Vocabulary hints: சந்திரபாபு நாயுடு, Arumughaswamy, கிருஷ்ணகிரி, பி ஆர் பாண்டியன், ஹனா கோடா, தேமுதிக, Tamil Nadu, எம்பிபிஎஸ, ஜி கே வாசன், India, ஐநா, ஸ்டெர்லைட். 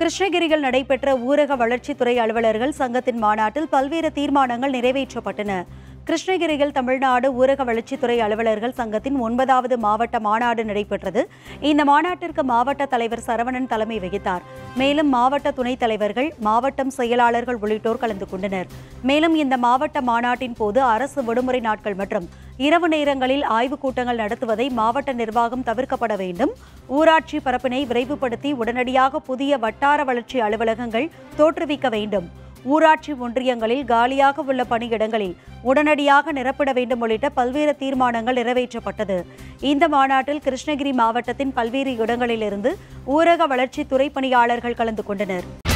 கிருஷ்ணகிரியில் நடைபெற்ற ஊரக வளர்ச்சி துறை அலுவலர்கள் சங்கத்தின் மாநாட்டில் பல்வேறு தீர்மானங்கள் நிறைவேற்றப்பட்டன. கிருஷ்ணகிரியில் தமிழ்நாடு ஊரக வளர்ச்சி துறை அலுவலர்கள் சங்கத்தின் 9வது மாவட்ட மாநாடு நடைபெற்றது. இந்த மாநாட்டிற்கு மாவட்ட தலைவர் சரவணன் தலைமை வகித்தார். மேலும் மாவட்ட துணைத் தலைவர்கள், மாவட்டம் செயலாளர்கள் உள்ளிட்டோர் கலந்து கொண்டனர். மேலும் இந்த மாவட்ட மாநாட்டின் போது அரசு விடுமுறை நாட்கள் மற்றும் இரவு நேரங்களில் ஆய்வுக் கூட்டங்கள் நடத்துவதை மாவட்ட நிர்வாகம் தவிர்க்கப்பட வேண்டும். ஊராட்சி பரப்பினை விரைவுபடுத்தி உடனடியாக புதிய வட்டார வளர்ச்சி அலுவலகங்கள் தோற்றுவிக்க வேண்டும். ஊராட்சி ஒன்றியங்களில் காலியாக உள்ள பணியிடங்களில் உடனடியாக நிரப்பட வேண்டும் உள்ளிட்ட பல்வேறு தீர்மானங்கள் நிறைவேற்றப்பட்டது. இந்த மாநாட்டில் கிருஷ்ணகிரி மாவட்டத்தின் பல்வேறு இடங்களிலிருந்து ஊரக வளர்ச்சி துறை பணியாளர்கள் கலந்து கொண்டனர்.